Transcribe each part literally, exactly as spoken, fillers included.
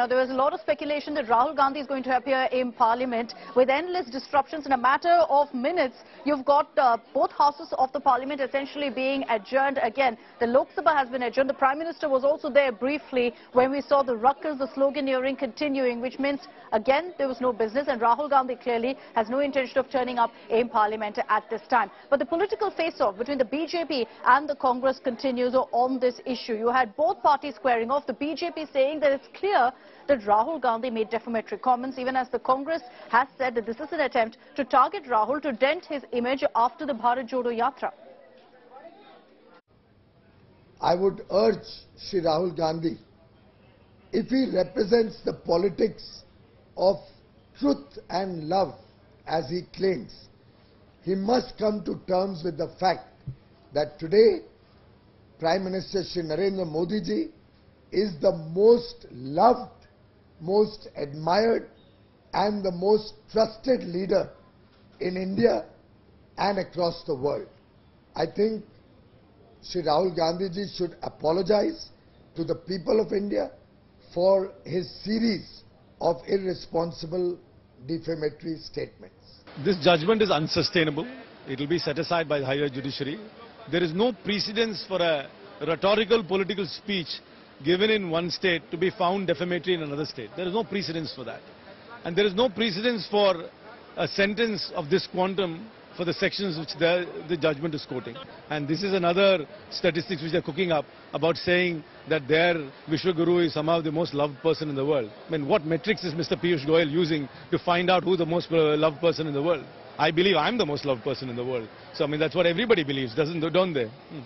Now, there was a lot of speculation that Rahul Gandhi is going to appear in Parliament with endless disruptions in a matter of minutes. You've got uh, both houses of the Parliament essentially being adjourned again. The Lok Sabha has been adjourned. The Prime Minister was also there briefly when we saw the ruckus, the sloganeering continuing, which means again there was no business, and Rahul Gandhi clearly has no intention of turning up in Parliament at this time. But the political face-off between the B J P and the Congress continues on this issue. You had both parties squaring off, the B J P saying that it's clear that Rahul Gandhi made defamatory comments, even as the Congress has said that this is an attempt to target Rahul to dent his image after the Bharat Jodo Yatra. I would urge Shri Rahul Gandhi, if he represents the politics of truth and love as he claims, he must come to terms with the fact that today Prime Minister Shri Narendra Modi ji is the most loved, most admired and the most trusted leader in India and across the world. I think Shri Rahul Gandhi ji should apologize to the people of India for his series of irresponsible defamatory statements. This judgment is unsustainable. It will be set aside by the higher judiciary. There is no precedence for a rhetorical political speech given in one state to be found defamatory in another state. There is no precedence for that. And there is no precedence for a sentence of this quantum for the sections which the, the judgment is quoting. And this is another statistics which they're cooking up about saying that their Vishwaguru is somehow the most loved person in the world. I mean, what metrics is Mister Piyush Goyal using to find out who the most loved person in the world? I believe I'm the most loved person in the world. So, I mean, that's what everybody believes, doesn't, don't they? Hmm.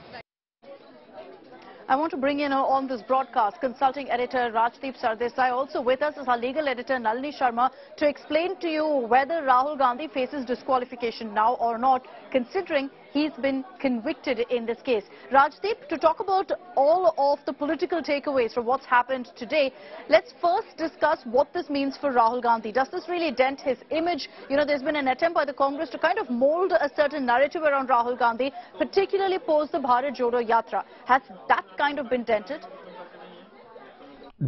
I want to bring in on this broadcast consulting editor Rajdeep Sardesai, also with us is our legal editor Nalini Sharma, to explain to you whether Rahul Gandhi faces disqualification now or not, considering he's been convicted in this case. Rajdeep, to talk about all of the political takeaways from what's happened today, let's first discuss what this means for Rahul Gandhi. Does this really dent his image? You know, there's been an attempt by the Congress to kind of mold a certain narrative around Rahul Gandhi, particularly post the Bharat Jodo Yatra. Has that kind of been dented?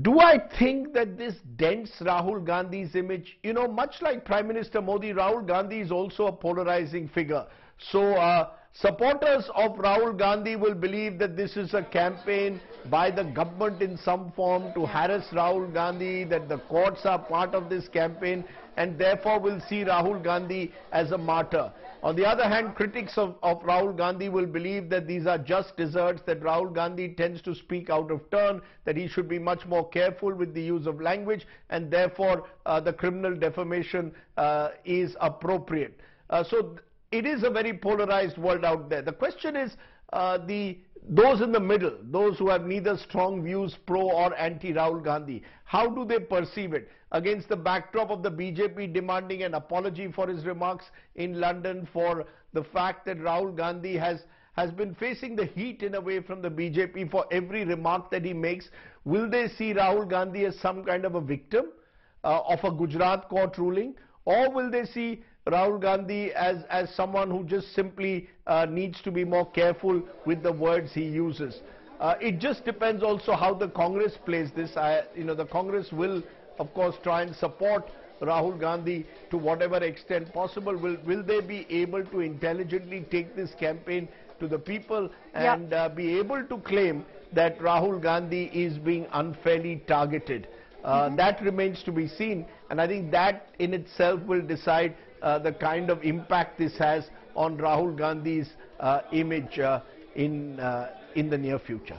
Do I think that this dents Rahul Gandhi's image? You know, much like Prime Minister Modi, Rahul Gandhi is also a polarizing figure. So uh, supporters of Rahul Gandhi will believe that this is a campaign by the government in some form to harass Rahul Gandhi, that the courts are part of this campaign, and therefore will see Rahul Gandhi as a martyr. On the other hand, critics of, of Rahul Gandhi will believe that these are just deserts, that Rahul Gandhi tends to speak out of turn, that he should be much more careful with the use of language, and therefore uh, the criminal defamation uh, is appropriate. Uh, so it is a very polarized world out there. The question is uh, the those in the middle, those who have neither strong views pro or anti Rahul Gandhi, how do they perceive it? Against the backdrop of the B J P demanding an apology for his remarks in London, for the fact that Rahul Gandhi has has been facing the heat in a way from the B J P for every remark that he makes, will they see Rahul Gandhi as some kind of a victim uh, of a Gujarat court ruling, or will they see Rahul Gandhi as, as someone who just simply uh, needs to be more careful with the words he uses? Uh, it just depends also how the Congress plays this. I, you know, the Congress will, of course, try and support Rahul Gandhi to whatever extent possible. Will, will they be able to intelligently take this campaign to the people and yeah. uh, be able to claim that Rahul Gandhi is being unfairly targeted? Uh, mm-hmm. That remains to be seen, and I think that in itself will decide Uh, the kind of impact this has on Rahul Gandhi's uh, image uh, in, uh, in the near future.